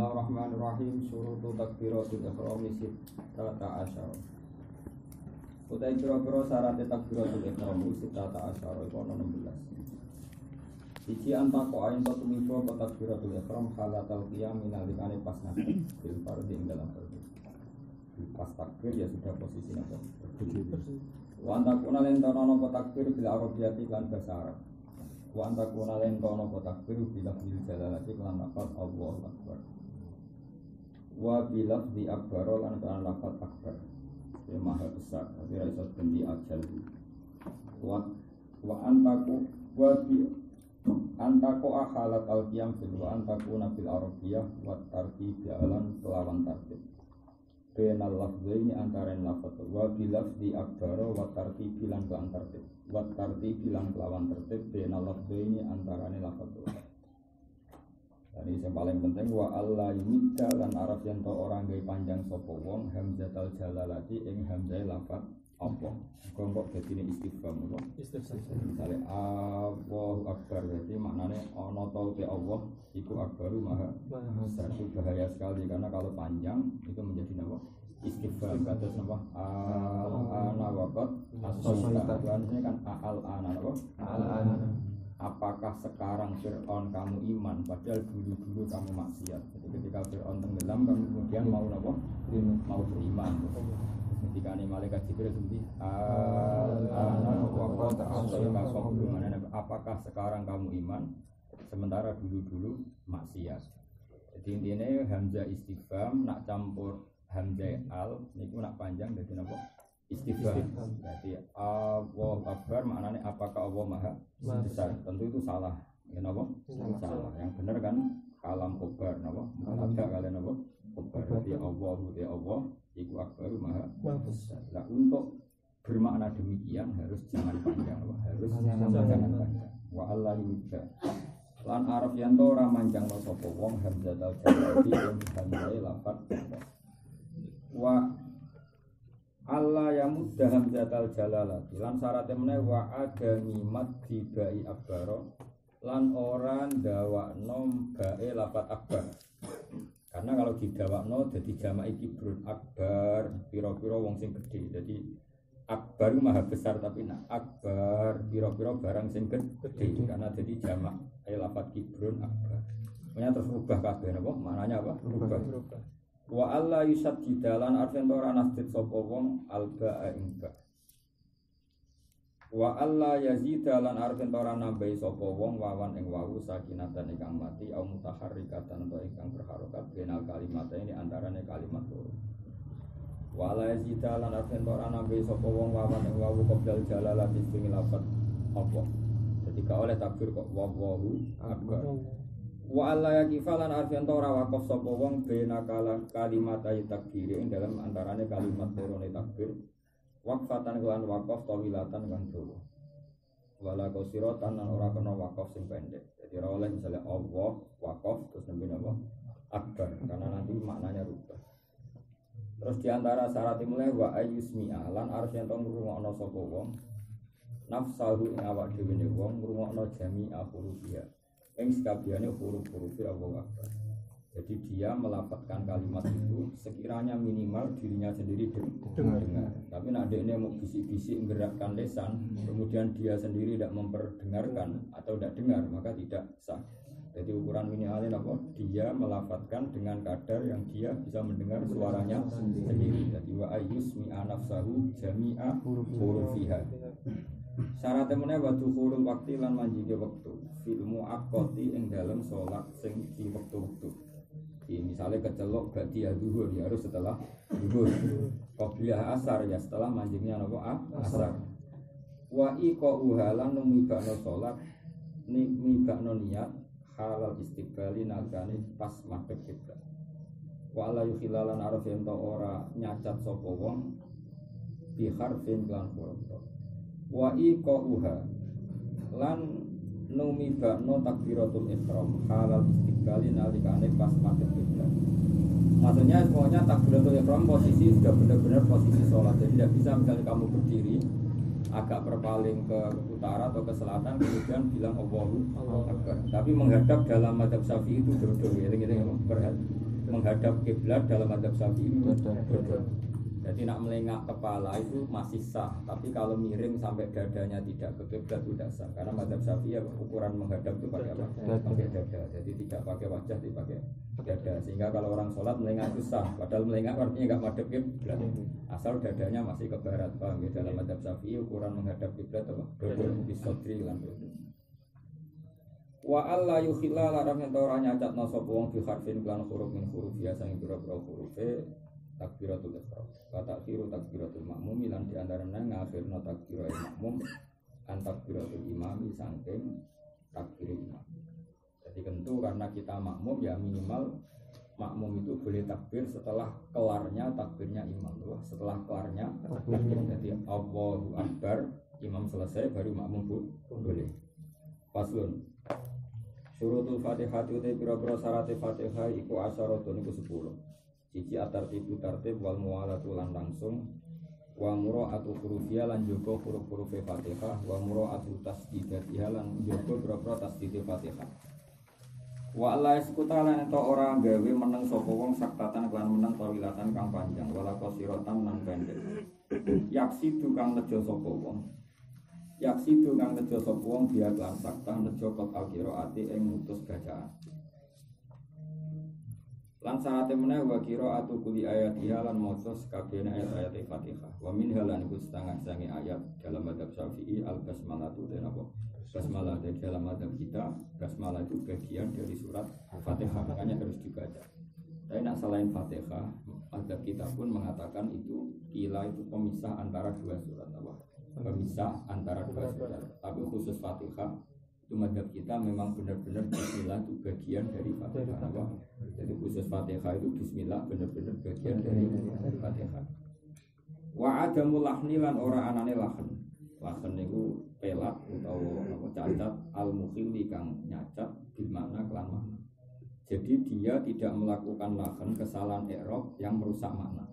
Bismillahirrahmanirrahim. Syurutu takbiratul ihrami sittata asyara. Utai pira-pira syarat takbiratul ihrami sittata asyara iku ana 16. Iki antaqo ain tumiso takbiratul ihram halatal qiyam nalikane pas nabi bil fardhi ing dalam fardhu. Pas takbir ya sudah posisi napa? Wa antaqona lan tono takbir bil arabiyati lan bahasa Arab. Wa antakuna lentono takbiru bilaf di jalalati kelan lafad Allahu Akbar wa bilaf di akbaro lan kelan lafad akbar ya maha besar tapi raisat bendi ajal wa antaku wa bi antaku akhalat al-qiyam wa antakuna bil arabiyah wa tarki jalan kelawan tartib benal lafzaini antaren lafad wa bilaf di akbaro wa tarki bilang kelan tartib wat tarti bilang kelawan tertib bena lafzaini antarane lafaz. Jadi yang paling penting wa alla yumidda lan araf yen to ora gawe panjang sapa wong hamzatul jalalati ing hamzah lafaz apa kok dadi istifham lho. Istifham misale Allahu akbar berarti maknane ana tau te Allah iku akbar maha besar. Bahaya sekali karena kalau panjang itu menjadi napa? Istifham kados napa ana waqat as-saita artinya kan al ana napa al ana apakah sekarang Fir'aun kamu iman padahal dulu-dulu kamu maksiat. Jadi ketika Fir'aun tenggelam kamu kemudian mau napa mau beriman. Ketika ini malaikat Jibril sendiri al ana waqat as-saita apakah sekarang kamu iman sementara dulu-dulu maksiat. Jadi intinya hamzah istifham nak campur hamzah al niku nak panjang dadi napa istifham berarti Allahu akbar maknane apakah Allah maha besar tentu itu salah ya napa salah yang benar kan kalam kobar napa ada kalian napa kobar berarti Allah iku akbar maha besar lah untuk bermakna demikian harus jangan panjang harus jangan panjang wa Allah yumidda lan araf yanto ora manjang sapa wong hamzatul jalali hamzah lafat wa alla yamudda hamzatal jalalati lan syaratnya meneh wa adami madhi ba'i akbaro lan ora ndawakno bae lafat akbar karena kalau didawakno dadi jamak kibrun akbar pira-pira wong sing gedhe dadi akbar maha besar tapi nak akbar pira-pira barang sing gedhe karena dadi jamak lafat kibrun akbar makanya terus rubah kabeh napa maknane apa rubah wa alla yusaddidalan arventora nasdid sapa wong alba ingba wa alla yazidalan arventora nambahi sapa wong wawan ing wawu sakinatan ingkang mati au mutaharrikatan utawa ingkang berharokat benal kalimat ini antarane kalimat loro wa alla yazidalan arventora nambahi sapa wong wawan ing wawu qabdal jalalati sing lafat apa dadi gak oleh takbir kok wawu akbar wa alla yaqifalan arfianto ora waqaf sapa wong benakala kalimat ayat takbir ing dalam antarane kalimat lorone takbir waqfatan lan waqaf tawilatan lan dawa wala qasiratan lan ora kena waqaf sing pendek dadi ora oleh misale Allah waqaf terus nembe napa akbar karena nanti maknanya rubah terus di antara syarat mulai wa ayyusmi'a lan arfianto ngrungokno sapa wong nafsahu ing awak dhewe ne wong ngrungokno jami afurubiya yang sekabiannya huruf-hurufnya Allah Akbar. Jadi dia melafatkan kalimat itu sekiranya minimal dirinya sendiri dengar. Tapi adiknya mau bisik-bisik menggerakkan lesan kemudian dia sendiri tidak memperdengarkan atau tidak dengar maka tidak sah. Jadi ukuran minimalnya apa? Dia melafatkan dengan kadar yang dia bisa mendengar suaranya sendiri. Jadi wa ayyusmi'a nafsahu jami'a hurufiha. Syarat temennya waktu kurung waktu lan manjige waktu filmu akoti ing dalam sholat sing di waktu-waktu di misalnya kecelok badi ya zuhur ya harus setelah zuhur qobliyah asar ya setelah manjingnya nopo asar wa iqauha lan numibano sholat nimibano niat halal istiqbali nalgane pas maghrib kita wa la yukhilalan araf ento ora nyacat sapa wong bi harfin lan huruf wa iqauha lan numibakno takbiratul ihram halal istiqbalin alikane pas madhep kiblat maksudnya semuanya takbiratul ihram posisi sudah benar-benar posisi sholat jadi tidak bisa misalnya kamu berdiri agak berpaling ke utara atau ke selatan kemudian bilang Allahu Akbar tapi menghadap dalam madhep Syafi'i itu berdoa menghadap kiblat dalam madhab Syafi'i berdoa. Jadi nak melengak kepala itu masih sah, tapi kalau miring sampai dadanya tidak ke kiblat sudah sah. Karena madhab Syafi'i ukuran menghadap itu pakai apa? Pakai dada. Jadi tidak pakai wajah, dipakai dada. Sehingga kalau orang sholat melengak itu sah. Padahal melengak artinya nggak madhab kiblat, asal dadanya masih ke barat. Paham ya? Dalam madhab Syafi'i ukuran menghadap kiblat apa? Berdoa di sotri lan berdoa. Wa alla yukhilla larang ento ora nyacatna sapa wong bi harfin lan huruf min huruf biasa ing boro-boro hurufe takbiratul ihram. Wa takbiru takbiratul ma'mum lan diantarana ngakhirna takbiratul ma'mum an takbiratul imami saking takbir imam. Jadi tentu karena kita makmum ya minimal makmum itu boleh takbir setelah kelarnya takbirnya imam. Wah, setelah kelarnya takbirnya jadi Allahu Akbar imam selesai baru makmum boleh. Paslon Surutul Fatihah utai biro-biro syarat Fatihah iku asyaratun iku 10. Cici atartibu tartib wal mu'alatu lan langsung wa mura'atu hurufiyah lan juga huruf-huruf Fatihah wa mura'atu tasdidatiyah lan juga biro-biro tasdid Fatihah. Wa la iskutalan ento ora gawe meneng sapa wong saktatan kelan meneng tawilatan kang panjang wala qasiratan lan pendek. Yaksidu kang nejo sapa wong Yaksidu kang nejo sapa wong biya kelan saktah nejo kot al-qiraati ing mutus bacaan. Lan sarate meneh wa qiraatu kulli ayatiha lan maca sakabehane ayat-ayat Fatihah. Wa min halan iku setengah sange ayat dalam madzhab Syafi'i al-basmalah tu denapa. Basmalah dalam madzhab kita, basmalah itu bagian dari surat Fatihah, makanya harus dibaca. Tapi nak selain Fatihah, madzhab kita pun mengatakan itu kila itu pemisah antara dua surat apa? Pemisah antara dua surat, tapi khusus Fatihah itu madzhab kita memang benar-benar bismillah itu bagian dari Fatihah. Jadi khusus Fatihah itu bismillah benar-benar bagian dari Fatihah. Wa adamul lahni lan ora anane lahn. Lahn niku pelat utawa cacat al-mukhilli kang nyacat bil makna kelan makna. Jadi dia tidak melakukan lahn kesalahan i'rab yang merusak makna.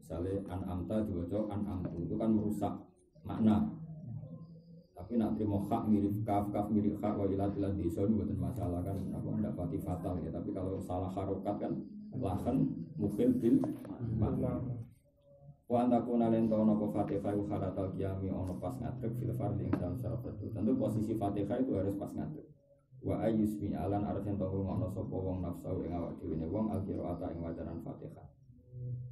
Misalnya an'amta diwaca an'amtu itu kan merusak makna. Tapi nak terima hak mirip kaf mirip hak wa ilatilah dison bukan masalah kan apa ndak pati fatal ya. Tapi kalau salah harokat kan lahan mukil bil makna. Wa antakuna lentono ko Fatihah wa haratal qiyami ono pas ngadeg fil fardhi ing dalam salat fardu. Tentu posisi Fatihah itu harus pas ngadeg. Wa ayyusmi alan arsen to ngono sapa wong nafsu ing awak dhewe wong al-qiraata ing wacanan Fatihah.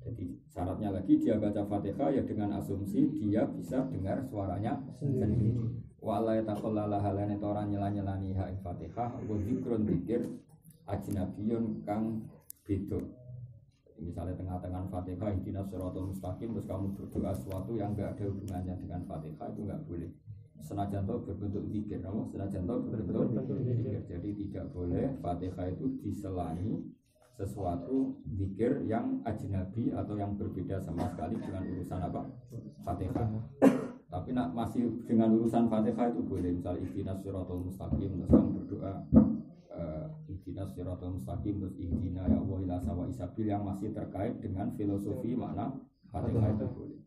Jadi syaratnya lagi dia baca Fatihah ya dengan asumsi dia bisa dengar suaranya sendiri. Wa la yataqallala halane tora nyela-nyelani ha Fatihah wa zikrun dzikir ajnabiyun kang beda. Misalnya tengah-tengah Fatihah ihdinas shiratal mustaqim terus kamu berdoa sesuatu yang enggak ada hubungannya dengan Fatihah itu enggak boleh. Senajan to berbentuk dzikir, senajan to berbentuk dzikir. Jadi tidak boleh Fatihah itu diselani sesuatu zikir yang ajnabi atau yang berbeda sama sekali dengan urusan apa? Fatihah. Tapi nak masih dengan urusan Fatihah itu boleh. Misal ihdinas shiratal mustaqim terus kamu berdoa ihdinas shiratal mustaqim terus ihdina ya Allah ila sawa'is sabil yang masih terkait dengan filosofi makna Fatihah itu boleh.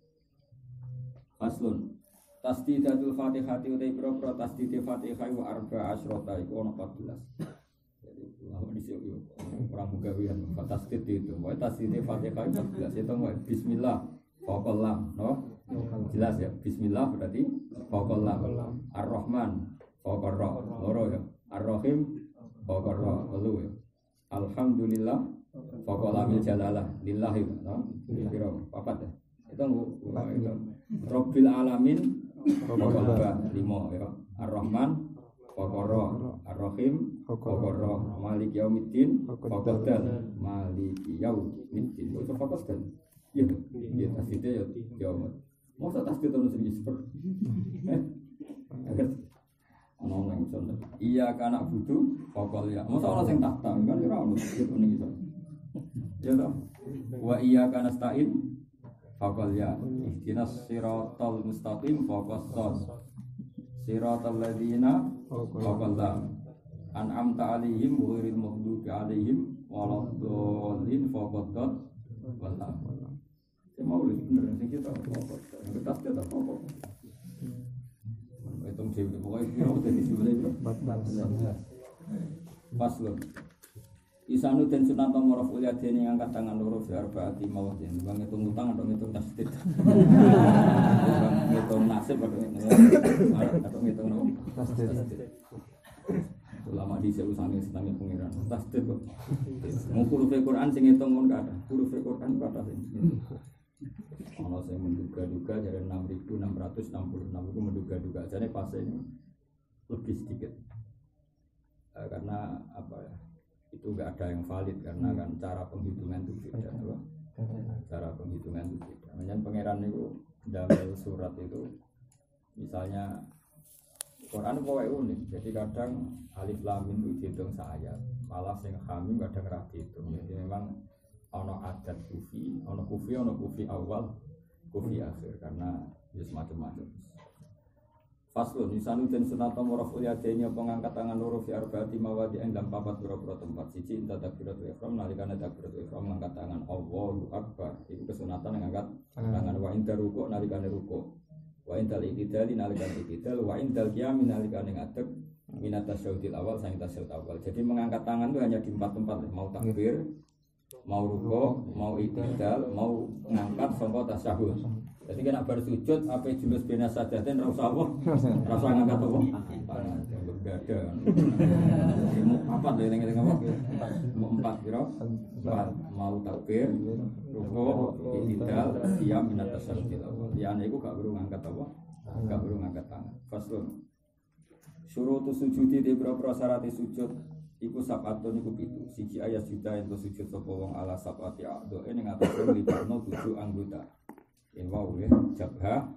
Faslun tasdidatul Fatihah utai boro-boro tasdid Fatihah wa arba asyrata iku ono 14. Lama di sini orang mukawian fantastik itu, mau tasdid Fatihah 14 itu mau Bismillah, Faqollah, jelas ya Bismillah berarti Faqollah, Ar-Rahman, Faqollah, loro ya, Ar-Rahim, Faqollah, lalu ya, Alhamdulillah, Faqollah mil jalalah, lillahi, kira-kira apa deh? Itu Rabbil Alamin, Faqollah, 5 ya, Ar-Rahman. Faqara Ar-Rahim Faqara Malik Yaumiddin Faqadal Malik Yaumiddin itu Faqadal ya tasdidnya ya masa tasdid itu sendiri seperti anak-anak yang bisa iya kanak butuh Faqal ya masa orang yang takta kan ya orang itu ini bisa ya tak wa iya kanas ta'in Faqal ya ihdinas siratal mustaqim Faqas Siratal ladzina faqallah an'amta 'alaihim ghairil maghdubi 'alaihim waladdallin faqaddat wallah. Semau lu bener sing kita apa? Kita pasti ada apa? Itu mesti pokoknya kita mesti bisa baca. Pas lu. Isanu dan sunat nomor of uliadin yang angkat tangan loro di arbaati mawatin. Bang ngitung utang atau ngitung nasib. Bang ngitung nasib atau ngitung nasib. Ulama di seusane senange pengiran. Tasdid kok. Mung huruf Al-Qur'an sing ngitung mon kada. Huruf Al-Qur'an kada sing. Ono sing menduga-duga jare 6666 itu menduga-duga jane fase ini lebih sedikit. Karena apa ya? Itu enggak ada yang valid karena kan cara penghitungan itu beda, apa? Cara penghitungan itu beda. Makanya pangeran itu dalam surat itu misalnya Quran pokoke unik. Jadi kadang alif lam mim dihitung sak ayat, malah sing hamim kadang ra dihitung. Jadi memang ana adat kufi, ana kufi awal, kufi akhir karena ya macam-macam. Faslun nisanu ten sunata maraful yadainya pengangkat tangan loro fi arbaati mawadi'in dalam papat boro-boro tempat siji inta takbiratul ihram nalikane takbiratul ihram mengangkat tangan Allahu akbar itu kesunatan ngangkat tangan wa inta ruku' nalikane ruku' wa intal iktidal nalikane iktidal wa intal qiyam nalikane ngadeg minat tasyahudil awal sang tasyahud awal. Jadi mengangkat tangan itu hanya di empat tempat mau takbir mau ruku' mau iktidal mau ngangkat sangka tasyahud. Jadi kena bersujud, apa julus bina sajdatin rasa apa? Rasa ngangkat apa? Bergada mau empat, mau empat kira mau takbir, ruko, iktidal, diam, minat tasyahud liane itu gak perlu ngangkat apa? Gak perlu ngangkat tangan. Faslun syurutu sujudi di berapa syarati sujud iku sab'atun iku pitu siji ayat juta yang sujud sapa wong ala sab'ati a'dhoe ning ngaturno libarno 7 anggota. Ya wau ya jabha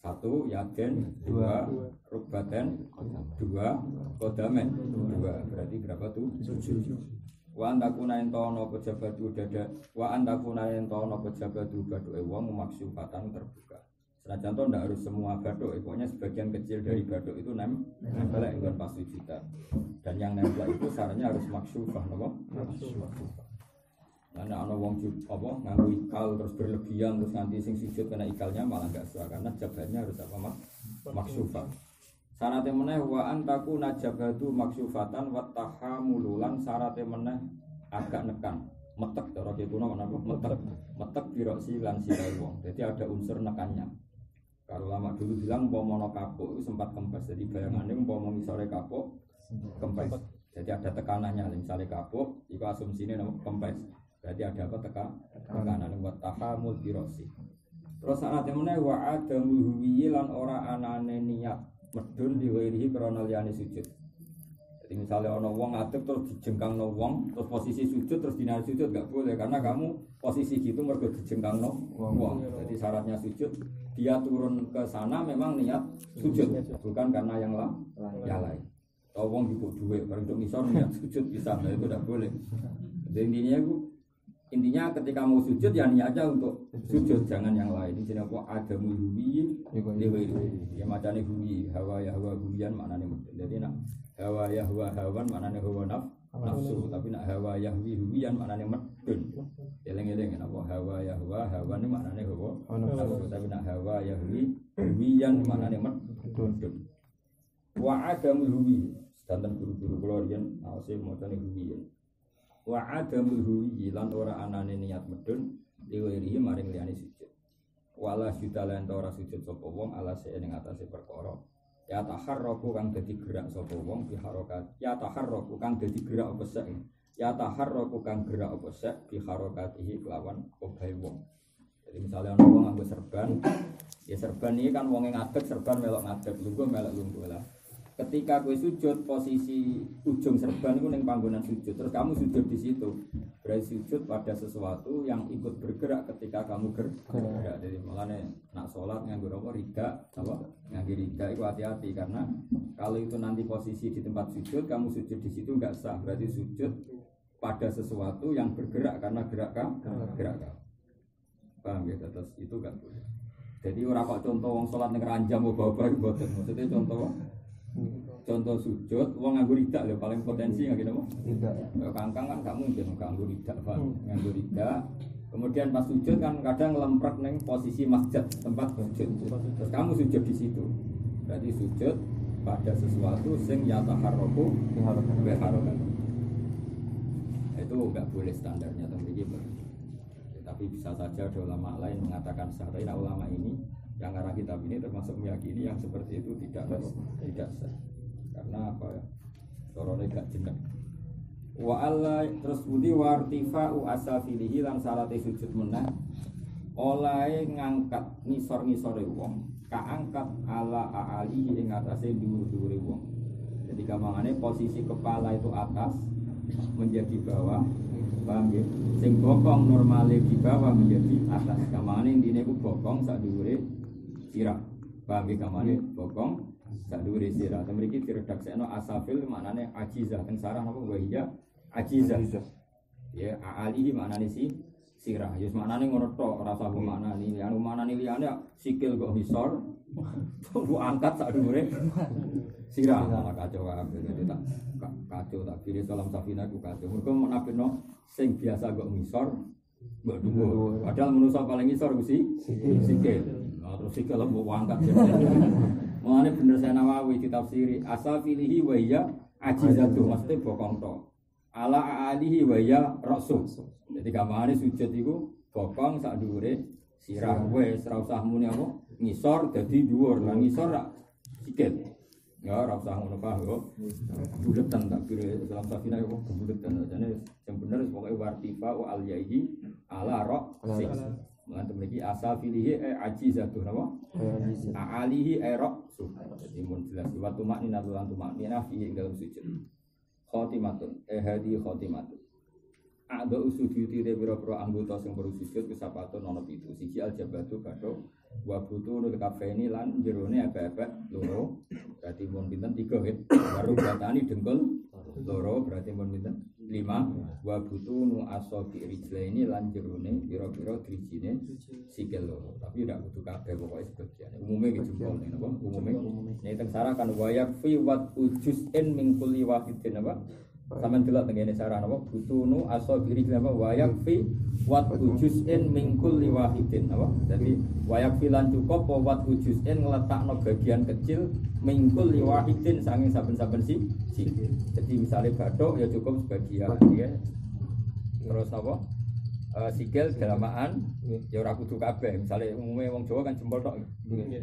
1 yaden 2 rubaten 2 kodamen 2 berarti berapa tuh 7. Wa antakunaen tono pejabatu dada wa antakunaen tono pejabatu gaduke wong maksufatan terbuka. Senajan to ndak harus semua gaduk, pokoknya sebagian kecil dari gaduk itu nempel nggon pas juta. Dan yang nempel itu sarannya harus maksufah napa? Maksufah. Karena ana wong apa nganggo ikal terus berlebihan terus nanti sing sujud kena ikalnya malah enggak sah karena jabahannya harus apa maksufah. Sarate meneh wa antaku najabatu maksufatan wa tahamululan sarate meneh agak nekan metek cara dituno menapa metek biroksi lan sirai wong. Jadi ada unsur nekannya. Kalau lama dulu bilang umpama kapok itu sempat kempes. Jadi bayangane umpama ngisore kapok kempes. Jadi ada tekanannya misalnya kapok itu asumsine namung kempes. Berarti ada apa tekanan buat tahamul birosi. Terus ana temene wa adamul huwiyyi lan ora anane niat medun diwirihi krana liyane sujud. Jadi misalnya ana wong ngadeg terus dijengkangno wong, terus posisi sujud terus dina sujud enggak boleh karena kamu posisi gitu mergo dijengkangno wong. Jadi syaratnya sujud dia turun ke sana memang niat sujud bukan karena yang lain. Atau wong diku duwe bareng tok ngisor niat sujud bisa itu enggak boleh. Jadi intinya ketika mau sujud ya niatnya untuk sujud jangan yang lain. Ini jenenge apa adamul huwiyyi ya macane huwiyyi hawa ya hawa huwiyyan maknane mudun. Jadi nak hawa ya hawa hawan maknane hawa nafsu tapi nak hawa ya huwiyyan maknane mudun. Eleng-eleng nak hawa ya hawa hawan maknane hawa nafsu tapi nak hawa ya huwiyyan maknane mudun. Wa adamul huwiyyi standar guru-guru kula riyen awase macane huwiyyi. Wa adamul huwiyyi lan ora anane niat medun liwirihi maring liyane sujud wala sudalen ora sujud sapa wong alase ning atase perkara ya taharraku kang dadi gerak sapa wong bi harakat ya taharraku kang dadi gerak apa sek ya taharraku kang gerak apa sek bi harakatihi kelawan obahe wong. Jadi misalnya ana wong nganggo serban ya serban iki kan wonge ngadeg serban melok ngadeg lungguh melok lungguh lah. Ketika kowe sujud posisi ujung serban itu ning panggonan sujud terus kamu sujud di situ berarti sujud pada sesuatu yang ikut bergerak ketika kamu bergerak. Jadi mulane nak salat nganggo apa rida apa nganggo rida itu hati-hati karena kalau itu nanti posisi di tempat sujud kamu sujud di situ enggak sah berarti sujud pada sesuatu yang bergerak karena gerak kamu paham ya terus itu enggak boleh. Jadi ora kok contoh wong salat ning ranjam babar mboten maksudnya contoh sujud wong nganggo ridak lho paling potensi nggih napa ridak kangkang kan gak mungkin nganggo ridak Pak nganggo ridak kemudian pas sujud kan kadang lemprek ning posisi masjid tempat sujud terus kamu sujud di situ berarti sujud pada sesuatu sing ya taharruku bi harakat itu nggak boleh standarnya tembikiber. Tapi bisa saja ada ulama lain mengatakan sahih. Nah, ulama ini yang arah kitab ini termasuk meyakini yang seperti itu tidak sah. Karena apa ya? Corone gak jenak. Wa alla terus budi wartifa'u asafilihi lan sarate sujud menah oleh ngangkat ngisor-ngisore wong kaangkat ala a'alihi ing atase dhuwur-dhuwure wong. Jadi gamangane posisi kepala itu atas menjadi bawah, paham ya? Sing bokong normale di bawah menjadi atas. Gamangane intine ku bokong sak dhuwure sirah. Paham ya gamangane bokong sak dhuwure sirah. Ten mriki diredaksekno asafil maknane ajizah teng sarah napa wahiyah ajizah. Ya a'alihi maknane si sirah, ya maknane ngono tok, ora usah maknani. Anu maknani liyane sikil kok ngisor, tunggu angkat sak dhuwure sirah. Kacau kacau tak kira salam safina ku kacau. Mergo menapino sing biasa kok ngisor, mbok dhuwur. Padahal manusa paling ngisor ku sikil. Nah, terus sikil mbok angkat. Mulane bener saya Nawawi ditafsiri asafilihi wa ya ajizatu, mesti bokong tok. Ala alihi wa ya rasul. Jadi gamane sujud iku bokong sak dhuwure sirah wis ora usah muni apa ngisor dadi dhuwur. Lah ngisor rak sikil. Ya ora usah ngono pah yo. Buletan tak kira dalam safina yo buletan jane sing bener pokoke wartifa wa al yaihi ala rasul. Mengandung lagi asafilihi ajizatu napa? Alihi rasul. Jadi mun jelas wa tumanina lan tumanina fi dalam sujud. Khotimatun hadi khotimatun ada usujudi de pira-pira anggota sing berusujud kesapatu ana pitu siji aljabatu gathuk wa butuh kafeni lan jerone abab loro berarti mun pinten 3 hit baru batani dengkul loro berarti mun pinten 5 wa butuh asobi rijlaini lan jerone pira-pira drijine sikil loro tapi ndak kudu kabeh pokoke sebagian umume ge jempol napa umume nek teng sarah kan wayak fi wat ujuzin min kulli wahidin apa sampeyan delok tengene sarah napa butunu asabiri napa wayakfi wat ujuzin min kulli wahidin napa dadi wayakfi lan cukup wat ujuzin ngletakno bagian kecil min kulli wahidin saking saben-saben siji. Jadi misalnya bathuk ya cukup sebagian ya. Terus napa sikil dalamaan ya ora kudu kabeh. Misale umume wong Jawa kan jempol tok.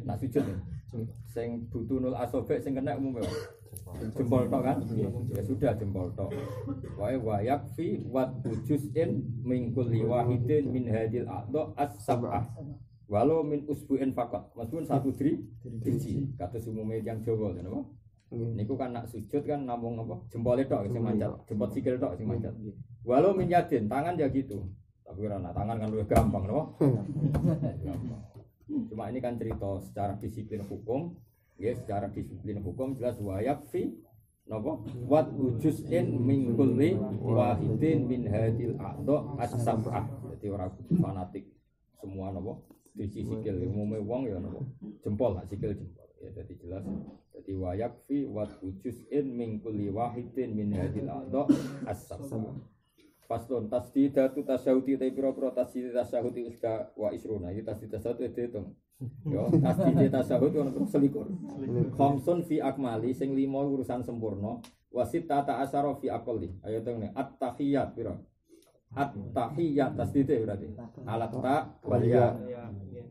Nak sujud ya. Sing butunul asobek sing kena umume jempol tok kan ya sudah jempol tok wa yakfi wat juz'in min kulli wahidin min hadil a'dha as-sab'ah walau min usbu'in faqat meskipun satu driji kata umume yang Jawa kan apa niku kan nak sujud kan namung apa jempol tok sing manjat jempol sikil tok sing manjat walau min yadin tangan ya gitu tapi ora nak tangan kan luwih gampang apa gampang cuma ini kan cerita secara disiplin hukum. Ya, secara disiplin hukum jelas wayakfi napa wat wujudin min kulli wahidin min hadil a'dha as-sab'ah. Dadi ora fanatik semua napa siji sikil umume wong ya napa jempol tak sikil jempol. Ya dadi jelas dadi wayakfi wat wujudin min kulli wahidin min hadil a'dha as-sab'ah. Paslon tasdidatu tasawuti ta pira-pira tasdid tasawuti uska wa isruna iki tasdid tasawut dihitung yo tasdid tasawut ono selikur khamsun fi akmali sing 5 urusan sempurna wasit tata asara fi aqli ayo tengene at-tahiyat pira at-tahiyat tasdid berarti alat ta waliya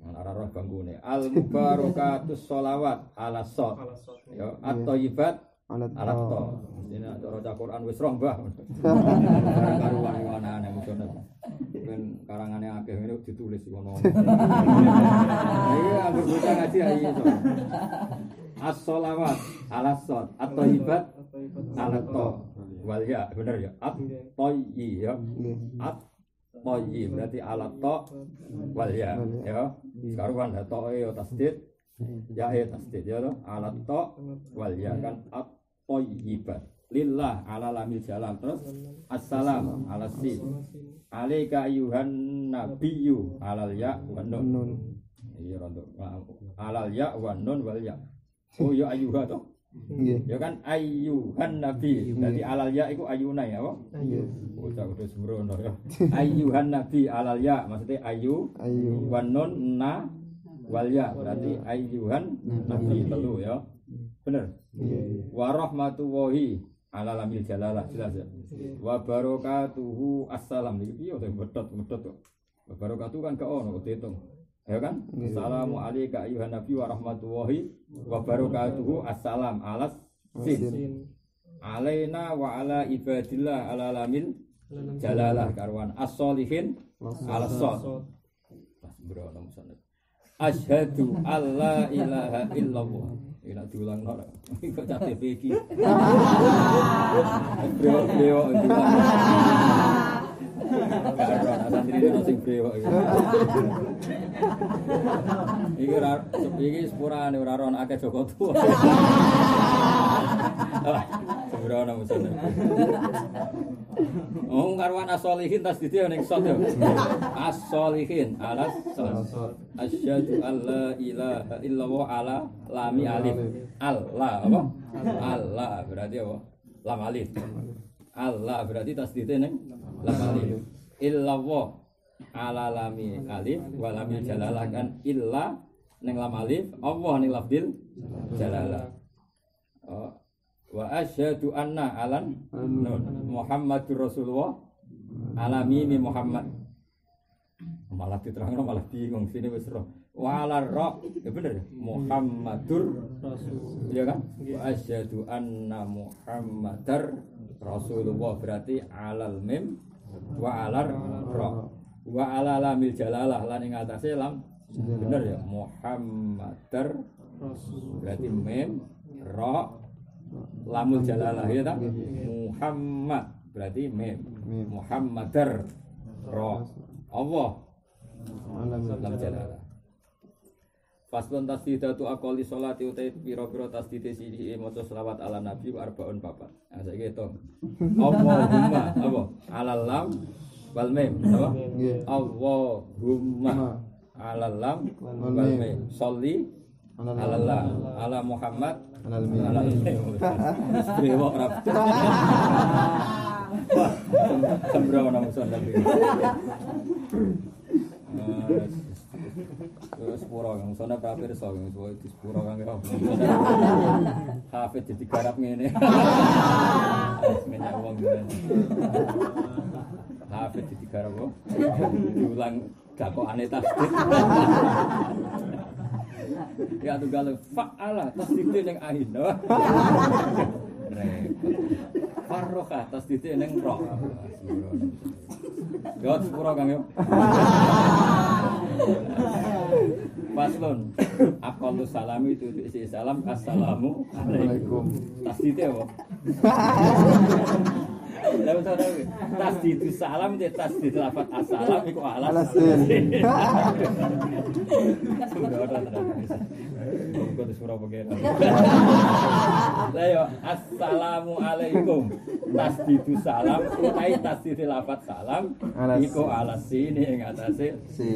ora roh ganggone al-mubarakatus sholawat ala shot yo at-thayyibat alat to dene cara Quran wis roh mbah karo wanane mudhone men karangane akeh ngene ditulis ngono iki aku bocah ngaji ae iso as-sholawat alasot at-thayyibat alat to wal ya bener ya at-thayyi ya at-thayyi berarti alat to wal ya ya karuan to ya tasdid ya tasdid ya alat to wal ya kan toyibat lillah ala lamil jalan terus assalam ala si alaika ayuhan nabiyyu alal ya wa nun iya rondo alal ya wa nun wal ya oh ya ayuha to nggih ya kan ayuhan nabi dadi alal ya iku ayuna ya apa iya bocah kudu sembrono ya ayuhan nabi alal ya maksudnya ayu wa nun na wal ya berarti ayuhan nabi telu ya bener warahmatullahi ala lamil jalalah jelas ya. Wa barokatuhu assalam iki piye to medhot-medhot to. Wa barokatuh kan gak ono diitung. Ya kan? Assalamu alayka ayyuhan nabiy wa rahmatullahi wa barokatuhu assalam alas sin. Alaina wa ala ibadillah ala lamil jalalah karwan as-solihin alas sod. Bro nang sanad. Asyhadu alla ilaha illallah. Ila diulang ora. Kok catet iki. Bro. Iki ora iki sepurane ora ron akeh Joko tuwa. Bro nang sanad. Om karwan as-solihin tas dite ning sot yo. As-solihin alas sot. Asyhadu alla ilaha illallah ala lami alif. Allah apa? Allah berarti apa? Lam alif. Allah berarti tas dite ning lam alif. Illallah ala lami alif wa lam jalalah kan illa ning lam alif, Allah ning lafdil jalalah. Oh. Wa asyhadu anna alan Muhammadur Rasulullah alami mi Muhammad malah diterangno malah bingung sini wis roh walar roh ya bener Muhammadur Rasul ya kan wa asyhadu anna Muhammadar Rasulullah berarti alal mim wa alar roh wa ala lamil jalalah lan ing atase lam bener ya Muhammadar Rasul berarti mim roh lamul jalalah ya tak Muhammad berarti mim Muhammadar roh Allah lamul jalalah faslon tasdidatu aqoli sholati utai pira-pira tasdid sidi maca selawat ala nabi arbaun papat ah saiki to Allahumma apa alal lam wal mim apa Allahumma alal lam wal mim sholli ala ala Muhammad ala brewok rapi sembrono nang sonten iki terus pura nang sonten papir sawing wis pura kang hafid jadi garap ngene menawa ngene hafid jadi garap diulang gakokane tasdid ya tu galau fa'ala tasdid ning ahin farroka tasdid ning roh god pura kang yo paslon aqallu salami itu isi salam assalamu alaikum tasdid yo lalu saudara tasdid salam dia tasdid lafaz assalam iku alasin kok disuruh apa kira ayo assalamualaikum tasdid salam utai tasdid lafaz salam iku alasin ing atase sin